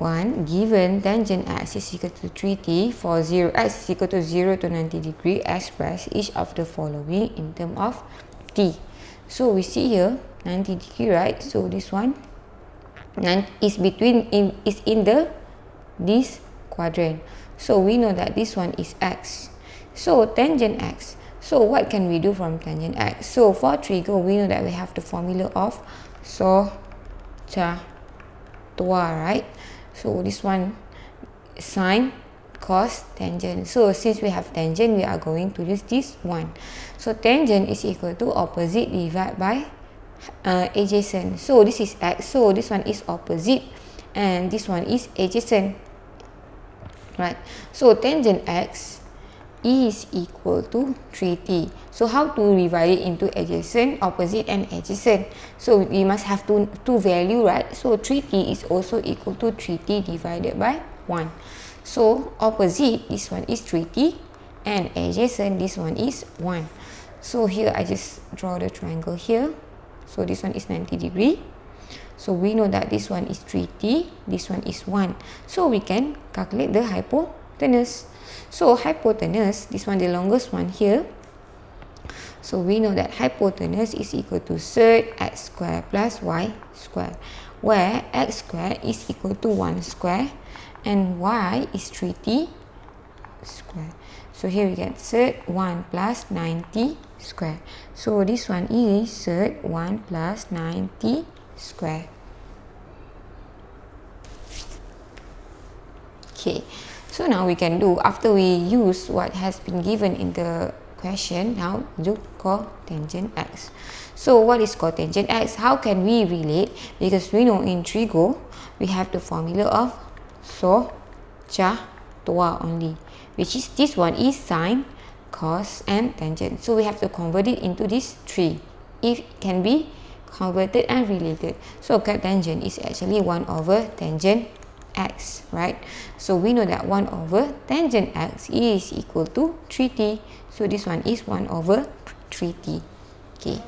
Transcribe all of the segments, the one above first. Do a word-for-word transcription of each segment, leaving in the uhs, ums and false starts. one, given tangent x is equal to three t for zero x is equal to zero to ninety degree, express each of the following in terms of t. So we see here ninety degree, right? So this one is between in is in the this quadrant. So we know that this one is x. So tangent x. So what can we do from tangent x? So for triangle, we know that we have the formula of SOHCAHTUA, right? So this one sine, cos, tangent. So since we have tangent, we are going to use this one. So tangent is equal to opposite divided by uh, adjacent. So this is x. So this one is opposite and this one is adjacent. Right. So tangent x is equal to three t. So how to divide it into adjacent, opposite and adjacent? So we must have two, two value, right? So three t is also equal to three t divided by one. So opposite, this one is three t, and adjacent, this one is one. So here I just draw the triangle here. So this one is ninety degree. So we know that this one is three t, this one is one. So we can calculate the hypotenuse. So hypotenuse, this one the longest one here. So we know that hypotenuse is equal to sec x square plus y square, where x square is equal to one square and y is three t square. So here we get sec one plus nine t square. So this one is sec one plus nine t square. Okay. So now we can do, after we use what has been given in the question, now do cotangent x. So what is cotangent x? How can we relate? Because we know in trigo, we have the formula of SOHCAHTUA only, which is this one is sine, cos and tangent. So we have to convert it into these three. It can be converted and related. So cotangent is actually one over tangent x, right? So we know that one over tangent x is equal to three t. So this one is one over three t. Okay,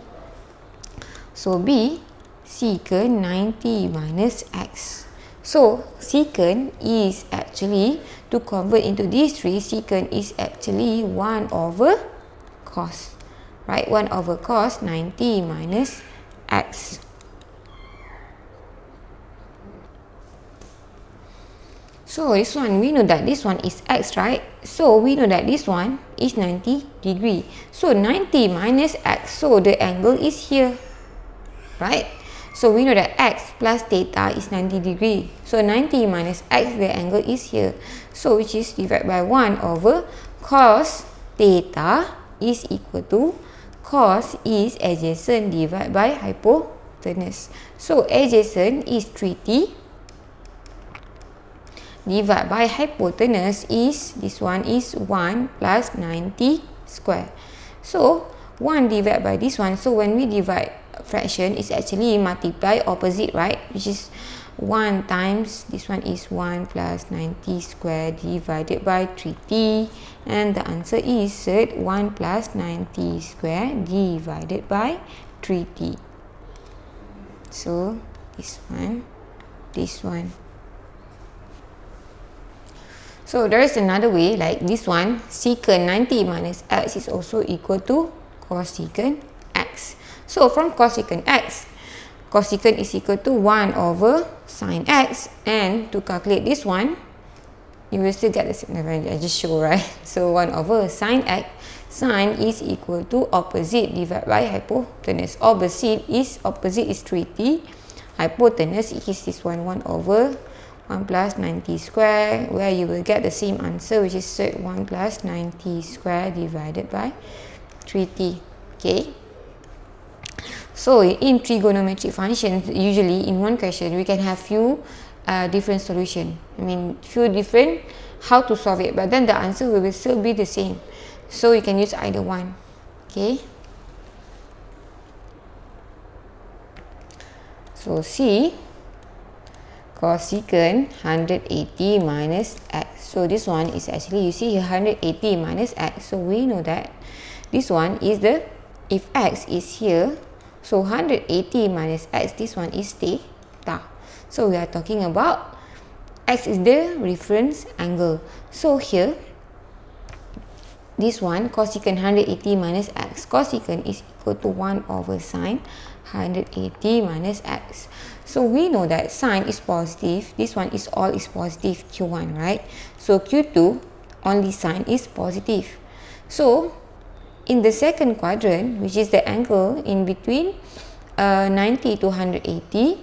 so B secant ninety minus x. So secant is actually, to convert into these three, secant is actually one over cos, right? one over cos ninety minus x. So this one, we know that this one is x, right? So we know that this one is ninety degree. So ninety minus x, so the angle is here, right? So we know that x plus theta is ninety degree. So ninety minus x, the angle is here. So which is divided by one over cos theta is equal to, cos is adjacent divided by hypotenuse. So adjacent is three t. Divided by hypotenuse is, this one is one plus ninety square. So one divided by this one. So when we divide fraction, it's actually multiply opposite, right? Which is one times, this one is one plus ninety square divided by three t. And the answer is one plus ninety square divided by three t. So this one, this one. So there is another way, like this one, secant ninety minus x is also equal to cosecant x. So from cosecant x, cosecant is equal to one over sine x, and to calculate this one, you will still get the same value I just show, right? So one over sine x, sine is equal to opposite divided by hypotenuse. Opposite is opposite is three t, hypotenuse is this one, one over one plus ninety square, where you will get the same answer, which is one plus ninety square divided by three t. Okay, so in trigonometric functions, usually in one question we can have few uh, different solution, I mean few different how to solve it, but then the answer will still be the same, so you can use either one. Okay, so C, cosecant one hundred eighty minus x. So this one is actually, you see here one hundred eighty minus x. So we know that this one is the, if x is here, so one hundred eighty minus x, this one is theta. So we are talking about X is the reference angle. So here, this one, cosecant one hundred eighty minus X. Cosecant is equal to one over sine one hundred eighty minus X. So we know that sine is positive. This one is all is positive, Q one, right? So Q two, only sine is positive. So in the second quadrant, which is the angle in between uh, ninety to one hundred eighty,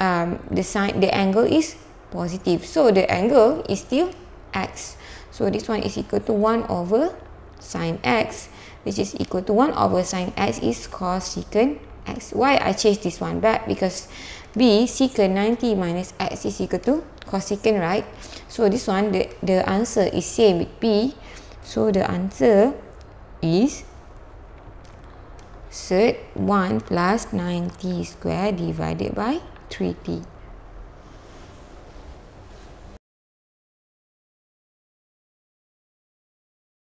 um, the sine, the angle is positive. So the angle is still X. So this one is equal to one over sine X, which is equal to one over sine X is cosecant X. Why I change this one back? Because B, secant ninety minus X is equal to cosecant, right? So this one, the, the answer is same with B. So the answer is third one plus ninety squared divided by three t.